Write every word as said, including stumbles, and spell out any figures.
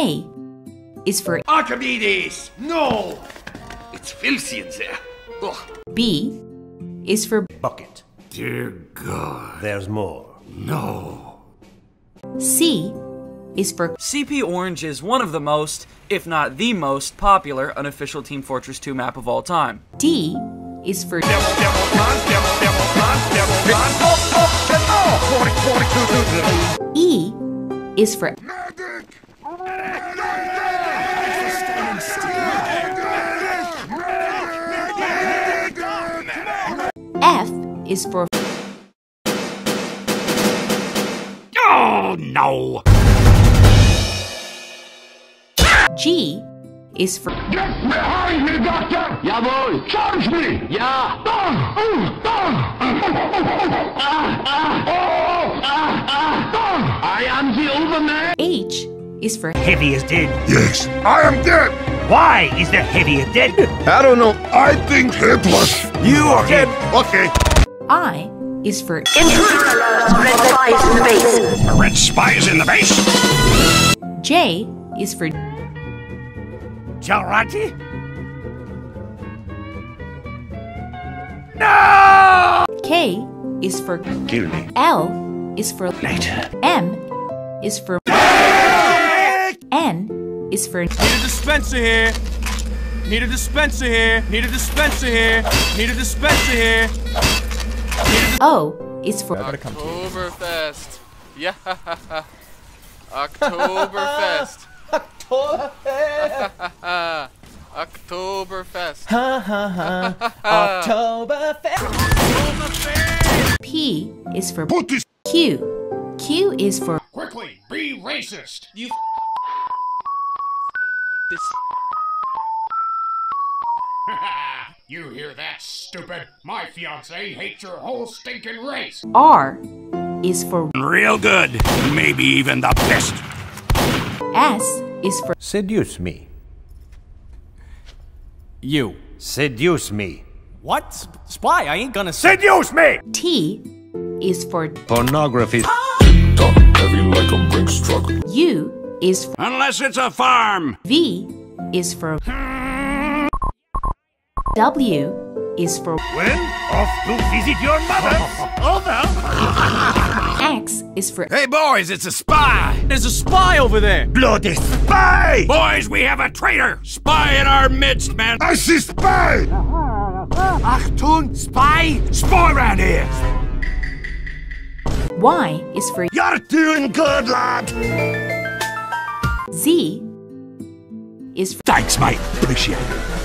A is for Archimedes! No! It's filthy in there. Ugh. B is for bucket. Dear God. There's more. No. C is for C P Orange is one of the most, if not the most, popular unofficial Team Fortress two map of all time. D is for devil, devil, man, devil, devil, man, devil, man. Oh, oh, and oh. forty, forty, two, two, two. E is for Medic! F is for Oh no! G is for Get behind me, Doctor! Jawohl! Charge me! Yeah! I am the Overman! H is for Heavy is dead. Yes, I am dead! Why is the Heavy is dead? I don't know. I think headless. You are dead. Okay. I is for Intruder alert! Red spies in the base! Red spies in the base! J is for Jarate? No! K is for Kill me. L is for Later. M is for N is for Need a dispenser here! Need a dispenser here! Need a dispenser here! Need a dispenser here! O is for Oktoberfest! Yeah! Oktoberfest! Oktoberfest! Oktoberfest! Ha ha ha! Oktoberfest! P is for Put this Q. Q is for Quickly! Be racist! You f this. You hear that, stupid? My fiancé hates your whole stinking race! R is for real good, maybe even the best. S is for seduce me. You. Seduce me. What? Spy, I ain't gonna seduce me! T is for pornography. Duck heavy like a brick truck. U is for unless it's a farm. V is for W is for Well, off to visit your mother. Over. X is for Hey boys, it's a spy. There's a spy over there. Bloody spy! Boys, we have a traitor. Spy in our midst, man. I see spy. Achtung, spy. Spy around here. Y is for You're doing good, lad. Z is for Thanks, mate. Appreciate it.